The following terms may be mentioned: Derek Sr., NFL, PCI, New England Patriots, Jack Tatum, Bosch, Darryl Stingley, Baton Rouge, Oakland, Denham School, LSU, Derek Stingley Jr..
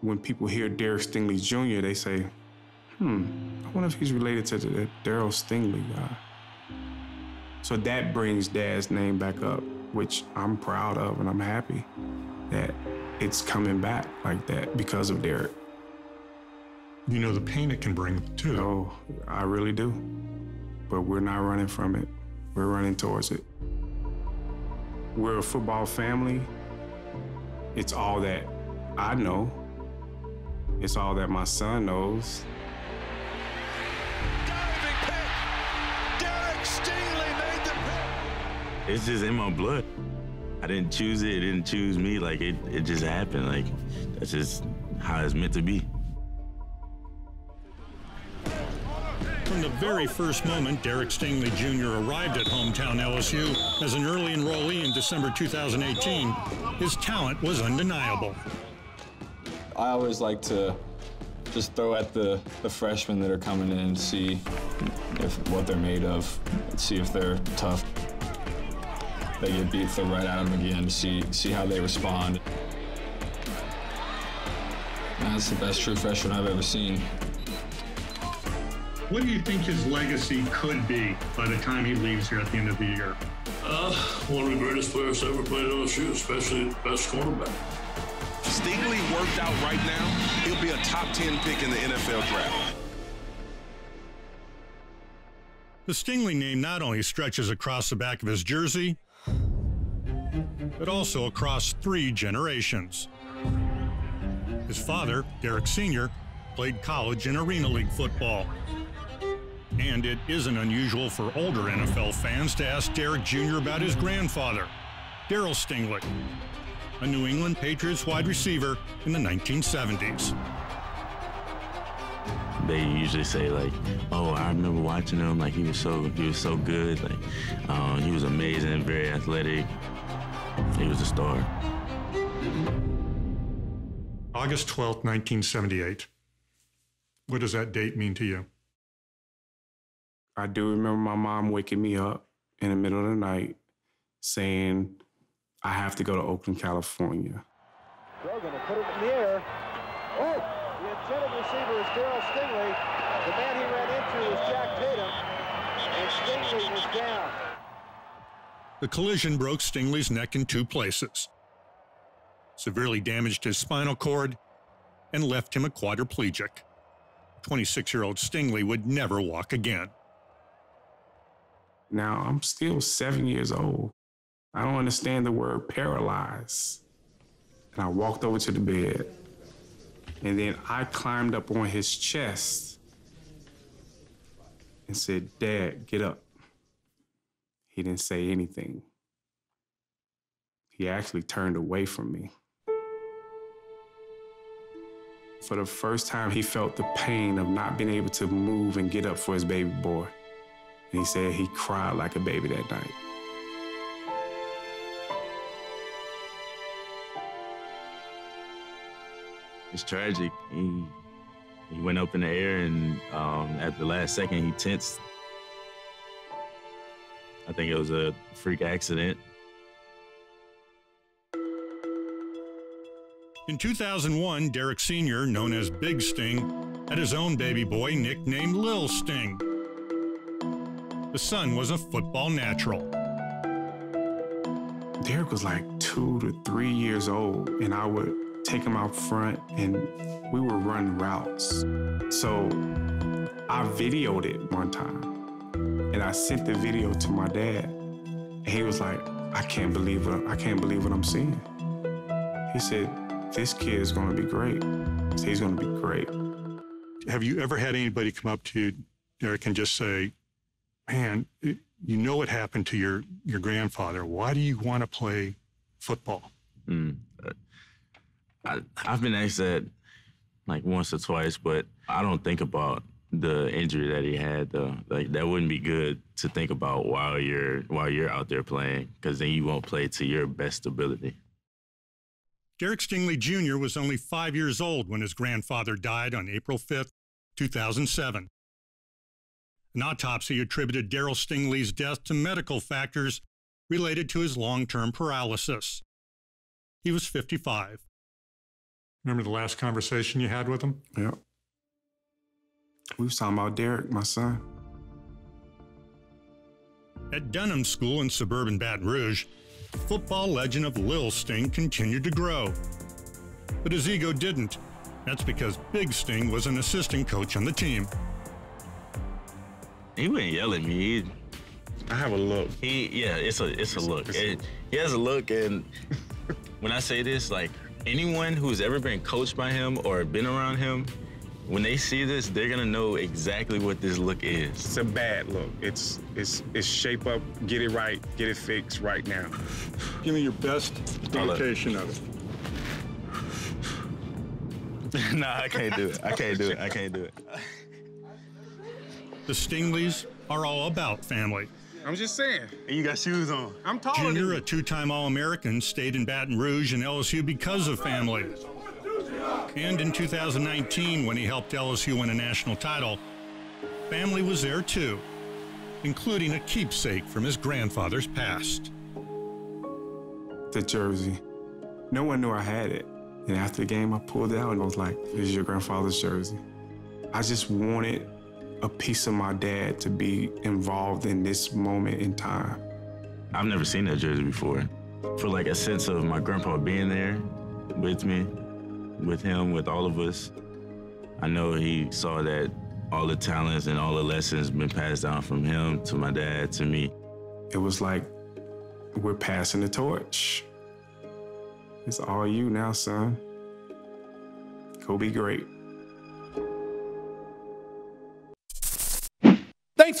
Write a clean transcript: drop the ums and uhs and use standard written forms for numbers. when people hear Derek Stingley Jr., they say, I wonder if he's related to the Darryl Stingley guy. So that brings Dad's name back up, which I'm proud of, and I'm happy that it's coming back like that because of Derek. You know the pain it can bring, too. Oh, I really do. But we're not running from it. We're running towards it. We're a football family. It's all that I know. It's all that my son knows. Diving pick! Derek Stingley made the pick! It's just in my blood. I didn't choose it didn't choose me. Like, it just happened. Like, that's just how it's meant to be. From the very first moment Derek Stingley Jr. arrived at hometown LSU as an early enrollee in December 2018, his talent was undeniable. I always like to just throw at the freshmen that are coming in and see what they're made of, see if they're tough. They get beat, throw right at them again, see how they respond. And that's the best true freshman I've ever seen. What do you think his legacy could be by the time he leaves here at the end of the year? One of the greatest players ever played at LSU, especially the best cornerback. Stingley worked out right now. He'll be a top 10 pick in the NFL draft. The Stingley name not only stretches across the back of his jersey, but also across three generations. His father, Derek Sr., played college and Arena League football. And it isn't unusual for older NFL fans to ask Derek Jr. about his grandfather, Darryl Stingley, a New England Patriots wide receiver in the 1970s. They usually say, like, oh, I remember watching him, like, he was so good, like, he was amazing, very athletic. He was a star. August 12th, 1978. What does that date mean to you? I do remember my mom waking me up in the middle of the night saying, I have to go to Oakland, California. Grogan will put it in the air. Oh! The intended receiver is Darryl Stingley. The man he ran into was Jack Tatum, and Stingley was down. The collision broke Stingley's neck in two places, severely damaged his spinal cord, and left him a quadriplegic. 26-year-old Stingley would never walk again. Now, I'm still 7 years old. I don't understand the word paralyzed. And I walked over to the bed. And then I climbed up on his chest and said, Dad, get up. He didn't say anything. He actually turned away from me. For the first time, he felt the pain of not being able to move and get up for his baby boy. And he said he cried like a baby that night. It's tragic. He went up in the air, and at the last second, he tensed. I think it was a freak accident. In 2001, Derek Sr., known as Big Sting, had his own baby boy nicknamed Lil Sting. The son was a football natural. Derek was like 2 to 3 years old, and I would take him out front, and we would run routes. So I videoed it one time, and I sent the video to my dad, and he was like, I can't believe what I'm seeing. He said, this kid is going to be great. He's going to be great. Have you ever had anybody come up to you, Derek, and just say, man, you know what happened to your grandfather. Why do you want to play football? I've been asked that like once or twice, but I don't think about the injury that he had, though. Like, that wouldn't be good to think about while you're out there playing, because then you won't play to your best ability. Derek Stingley Jr. was only 5 years old when his grandfather died on April 5th, 2007. An autopsy attributed Darryl Stingley's death to medical factors related to his long-term paralysis. He was 55. Remember the last conversation you had with him? Yep. We was talking about Derek, my son. At Denham School in suburban Baton Rouge, football legend of Lil Sting continued to grow. But his ego didn't. That's because Big Sting was an assistant coach on the team. He wouldn't yell at me. I have a look. It's a look. He has a look, and when I say this, like, anyone who's ever been coached by him or been around him, when they see this, they're gonna know exactly what this look is. It's a bad look. It's shape up, get it right, get it fixed right now. Give me your best indication of it. No, I can't do it. I can't do it. I can't do it. The Stingleys are all about family. I'm just saying. And you got shoes on. I'm taller than you. Junior, a two-time All-American, stayed in Baton Rouge and LSU because of family. And in 2019, when he helped LSU win a national title, family was there too, including a keepsake from his grandfather's past. The jersey. No one knew I had it. And after the game, I pulled it out and I was like, this is your grandfather's jersey. I just wanted a piece of my dad to be involved in this moment in time. I've never seen that jersey before. I feel like a sense of my grandpa being there with me, with him, with all of us. I know he saw that all the talents and all the lessons been passed down from him to my dad, to me. It was like, we're passing the torch. It's all you now, son. Go be great. Thanks